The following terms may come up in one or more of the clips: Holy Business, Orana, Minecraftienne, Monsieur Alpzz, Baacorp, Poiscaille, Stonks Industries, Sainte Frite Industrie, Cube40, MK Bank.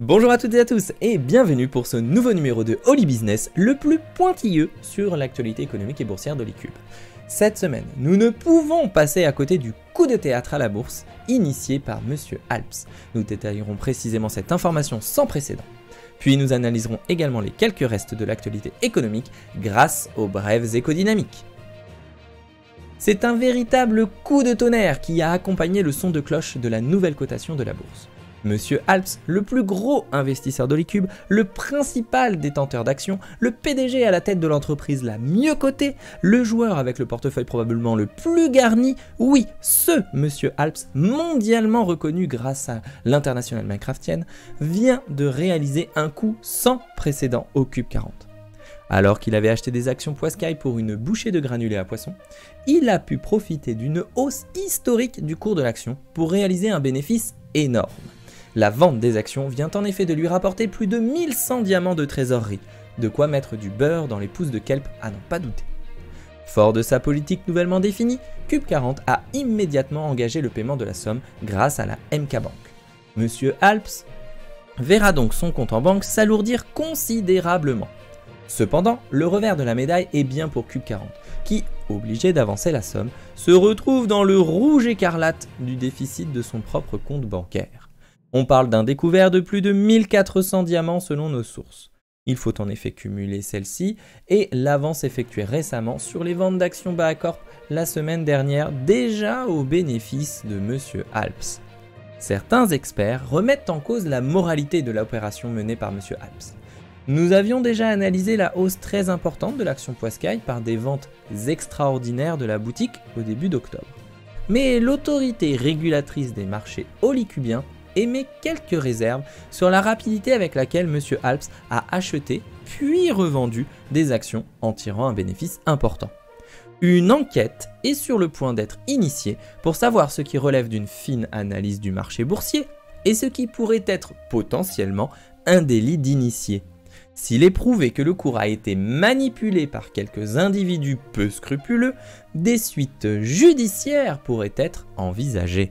Bonjour à toutes et à tous et bienvenue pour ce nouveau numéro de Holy Business, le plus pointilleux sur l'actualité économique et boursière d'HolyCube. Cette semaine, nous ne pouvons passer à côté du coup de théâtre à la bourse initié par Monsieur Alpzz. Nous détaillerons précisément cette information sans précédent. Puis nous analyserons également les quelques restes de l'actualité économique grâce aux brèves éco-dynamiques. C'est un véritable coup de tonnerre qui a accompagné le son de cloche de la nouvelle cotation de la bourse. Monsieur Alpzz, le plus gros investisseur d'HolyCube, le principal détenteur d'actions, le PDG à la tête de l'entreprise la mieux cotée, le joueur avec le portefeuille probablement le plus garni, oui, ce Monsieur Alpzz, mondialement reconnu grâce à l'internationale Minecraftienne, vient de réaliser un coup sans précédent au Cube40. Alors qu'il avait acheté des actions Poiscaille pour une bouchée de granulés à poisson, il a pu profiter d'une hausse historique du cours de l'action pour réaliser un bénéfice énorme. La vente des actions vient en effet de lui rapporter plus de 1100 diamants de trésorerie, de quoi mettre du beurre dans les pouces de kelp à n'en pas douter. Fort de sa politique nouvellement définie, Cube40 a immédiatement engagé le paiement de la somme grâce à la MK Bank. Monsieur Alpzz verra donc son compte en banque s'alourdir considérablement. Cependant, le revers de la médaille est bien pour Cube40, qui, obligé d'avancer la somme, se retrouve dans le rouge écarlate du déficit de son propre compte bancaire. On parle d'un découvert de plus de 1400 diamants selon nos sources. Il faut en effet cumuler celle-ci et l'avance effectuée récemment sur les ventes d'actions Baacorp la semaine dernière, déjà au bénéfice de Monsieur Alpzz. Certains experts remettent en cause la moralité de l'opération menée par Monsieur Alpzz. Nous avions déjà analysé la hausse très importante de l'action Poiscaille par des ventes extraordinaires de la boutique au début d'octobre. Mais l'autorité régulatrice des marchés holycubiens émet quelques réserves sur la rapidité avec laquelle Monsieur Alpzz a acheté puis revendu des actions en tirant un bénéfice important. Une enquête est sur le point d'être initiée pour savoir ce qui relève d'une fine analyse du marché boursier et ce qui pourrait être potentiellement un délit d'initié. S'il est prouvé que le cours a été manipulé par quelques individus peu scrupuleux, des suites judiciaires pourraient être envisagées.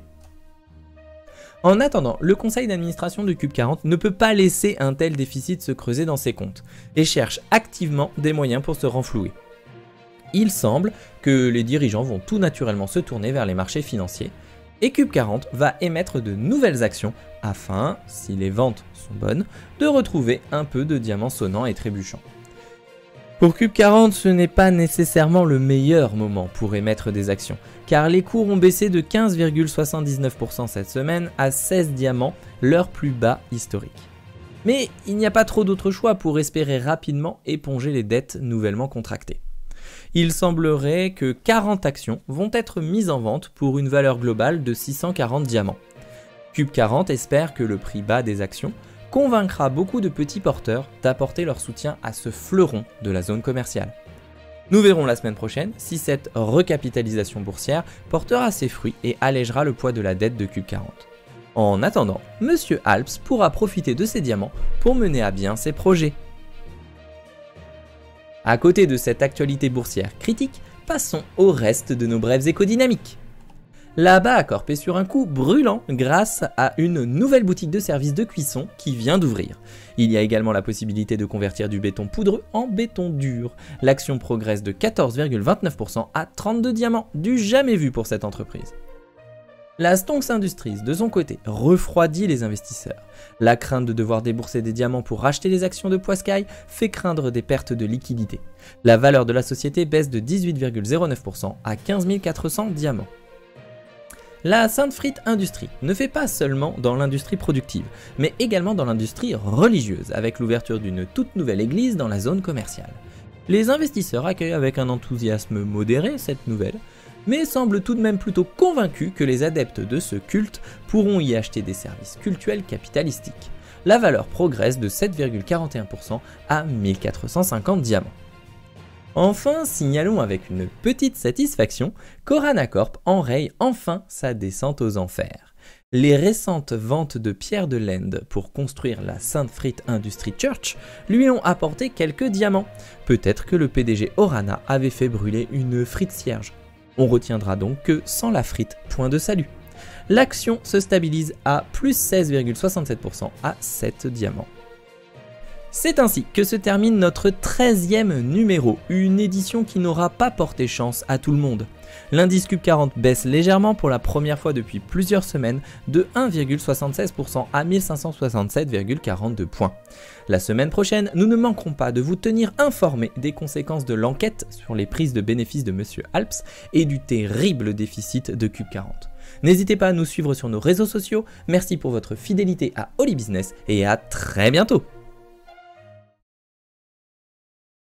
En attendant, le conseil d'administration du Cube40 ne peut pas laisser un tel déficit se creuser dans ses comptes et cherche activement des moyens pour se renflouer. Il semble que les dirigeants vont tout naturellement se tourner vers les marchés financiers et Cube40 va émettre de nouvelles actions afin, si les ventes sont bonnes, de retrouver un peu de diamants sonnants et trébuchants. Pour Cube40, ce n'est pas nécessairement le meilleur moment pour émettre des actions, car les cours ont baissé de 15,79% cette semaine à 16 diamants, leur plus bas historique. Mais il n'y a pas trop d'autres choix pour espérer rapidement éponger les dettes nouvellement contractées. Il semblerait que 40 actions vont être mises en vente pour une valeur globale de 640 diamants. Cube40 espère que le prix bas des actions convaincra beaucoup de petits porteurs d'apporter leur soutien à ce fleuron de la zone commerciale. Nous verrons la semaine prochaine si cette recapitalisation boursière portera ses fruits et allégera le poids de la dette de Cube40. En attendant, Monsieur Alpzz pourra profiter de ses diamants pour mener à bien ses projets. À côté de cette actualité boursière critique, passons au reste de nos brèves éco-dynamiques. La Baacorp est sur un coup brûlant grâce à une nouvelle boutique de services de cuisson qui vient d'ouvrir. Il y a également la possibilité de convertir du béton poudreux en béton dur. L'action progresse de 14,29% à 32 diamants, du jamais vu pour cette entreprise. La Stonks Industries, de son côté, refroidit les investisseurs. La crainte de devoir débourser des diamants pour racheter les actions de Poiscaille fait craindre des pertes de liquidités. La valeur de la société baisse de 18,09% à 15 400 diamants. La Sainte Frite Industrie ne fait pas seulement dans l'industrie productive, mais également dans l'industrie religieuse, avec l'ouverture d'une toute nouvelle église dans la zone commerciale. Les investisseurs accueillent avec un enthousiasme modéré cette nouvelle, mais semblent tout de même plutôt convaincus que les adeptes de ce culte pourront y acheter des services cultuels capitalistiques. La valeur progresse de 7,41% à 1450 diamants. Enfin, signalons avec une petite satisfaction qu'Oranacorp enraye enfin sa descente aux enfers. Les récentes ventes de pierres de l'Inde pour construire la Sainte Frite Industrie Church lui ont apporté quelques diamants. Peut-être que le PDG Orana avait fait brûler une frite cierge. On retiendra donc que sans la frite, point de salut. L'action se stabilise à plus 16,67% à 7 diamants. C'est ainsi que se termine notre 13e numéro, une édition qui n'aura pas porté chance à tout le monde. L'indice Cube40 baisse légèrement pour la première fois depuis plusieurs semaines de 1,76% à 1567,42 points. La semaine prochaine, nous ne manquerons pas de vous tenir informés des conséquences de l'enquête sur les prises de bénéfices de Monsieur Alpzz et du terrible déficit de Cube40. N'hésitez pas à nous suivre sur nos réseaux sociaux, merci pour votre fidélité à Holy Business et à très bientôt!